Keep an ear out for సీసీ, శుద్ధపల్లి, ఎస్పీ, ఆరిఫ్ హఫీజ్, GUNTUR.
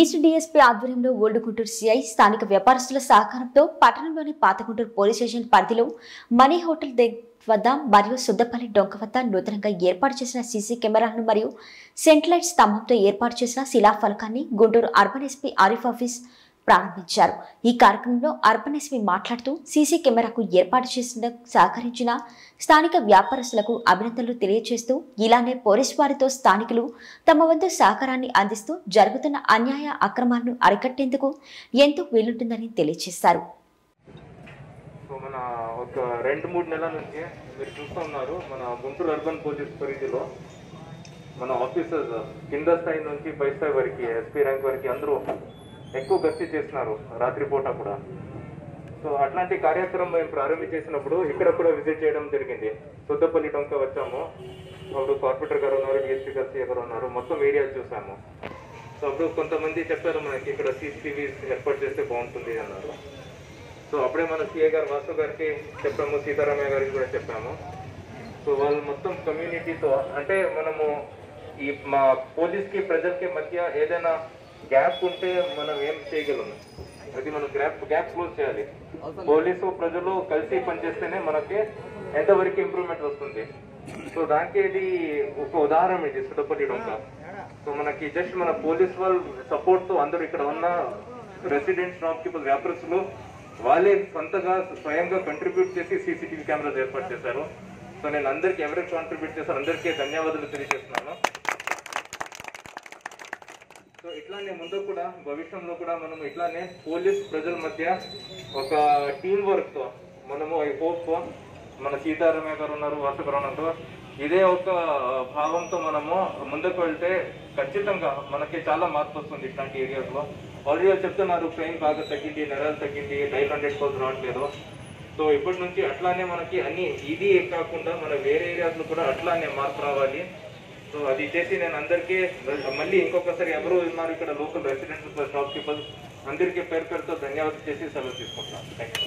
East DSP ఆధ్వర్యంలో old Guntur CI స్థానిక వ్యాపారస్తుల సహకారంతో పట్టణంలోని పాతగుంటూరు పోలీస్ స్టేషన్ పరిధిలో మనీ హోటల్ వద్ద మరియు సుద్దపల్లి డొంక వద్ద నూతనంగా ఏర్పాటు చేసిన సీసీ కెమెరాలను మరియు సెంటిలైట్ స్తంభంతో ఏర్పాటు చేసిన శిలాఫలకాన్ని Guntur urban ఎస్పీ Arif office ప్రారంభించారు। ఈ కార్యక్రమంలో అర్బన్ ఎస్పీ మాట్లాడుతూ సీసీ కెమెరాకు ఏర్పాటు చేసినందుకు సహకరించిన స్థానిక వ్యాపారస్తులకు అభినందనలు తెలియజేస్తూ ఇలానే పోలీసు వారితో స్థానికులు తమ వంతు సహకారాన్ని అందిస్తూ జరుగుతున్న అన్యాయ అక్రమాలను అరికట్టేందుకు ఎంతో వీలుంటుందని తెలియజేశారు। మన ఒక 2-3 నెలల నుంచి మీరు చూస్తున్నారు మన గుంటూరు అర్బన్ పోలీస్ పరిధిలో మన ఆఫీసర్స్ కింద స్థాయి నుంచి పై స్థాయి వరకు ఎస్పీ ర్యాంక్ వరకు అందరూ ఎక్కువ గస్తీ చేస్తున్నారు రాత్రిపూట కూడా। సో అట్లాంటి కార్యక్రమం మేము ప్రారంభించేసినప్పుడు ఇక్కడ కూడా విజిట్ చేయడం జరిగింది। సుద్దపల్లి డొంక వచ్చాము, అప్పుడు కార్పొరేటర్ గారు ఉన్నారు, డిఎస్పీ గారు ఉన్నారు, మొత్తం ఏరియా చూసాము। సో అప్పుడు కొంతమంది చెప్పారు మనకి ఇక్కడ సీసీటీవీ ఏర్పాటు చేస్తే బాగుంటుంది అన్నారు। సో అప్పుడే మన సీఏ గారు వాసు గారికి చెప్పాము, సీతారామయ్య గారికి కూడా చెప్పాము। సో వాళ్ళు మొత్తం కమ్యూనిటీతో అంటే మనము ఈ మా పోలీస్కి ప్రజలకి మధ్య ఏదైనా గ్యాప్ ఉంటే మనం ఏం చేయగలము, అది మనం గ్యాప్ క్లోజ్ చేయాలి। పోలీసు ప్రజలు కలిసి పనిచేస్తేనే మనకి ఎంతవరకు ఇంప్రూవ్మెంట్ వస్తుంది। సో దానికి ఇది ఒక ఉదాహరణ, ఇది సుద్దపల్లి డొంక। సో మనకి జస్ట్ మన పోలీస్ వాళ్ళ సపోర్ట్తో అందరూ ఇక్కడ ఉన్న రెసిడెంట్ షాప్ కీపర్ వ్యాపారస్తులు వాళ్ళే సొంతగా స్వయంగా కంట్రిబ్యూట్ చేసి సీసీటీవీ కెమెరాలు ఏర్పాటు చేశారు। సో నేను అందరికీ ఎవరికి కాంట్రిబ్యూట్ చేశారు అందరికీ ధన్యవాదాలు తెలియజేస్తున్నాను। సో ఇట్లానే ముందు కూడా భవిష్యత్తులో కూడా మనం ఇట్లానే పోలీస్ ప్రజల మధ్య ఒక టీం వర్క్తో మనము ఐ హోప్ మన సీతారామయ్య గారు ఉన్నారు, వాసుకరణతో ఇదే ఒక భావంతో మనము ముందుకు వెళ్తే ఖచ్చితంగా మనకి చాలా మార్పు వస్తుంది। ఇట్లాంటి ఏరియాస్లో ఆల్రెడీ చెప్తున్నారు క్రైమ్ బాగా తగ్గింది, నెరలు తగ్గింది, 500 కోర్స్ రావట్లేదు। సో ఇప్పటి నుంచి అట్లానే మనకి అన్ని ఇది కాకుండా మన వేరే ఏరియాస్లో కూడా అట్లానే మార్పు రావాలి। సో అది చేసి నేను అందరికీ మళ్ళీ ఇంకొకసారి ఎవరు ఉన్నారు ఇక్కడ లోకల్ రెసిడెంట్స్ షాప్ కీపర్స్ అందరికీ పేరు పేరుతో ధన్యవాదాలు చేసి సెలవు తీసుకుంటున్నాను। Thank you.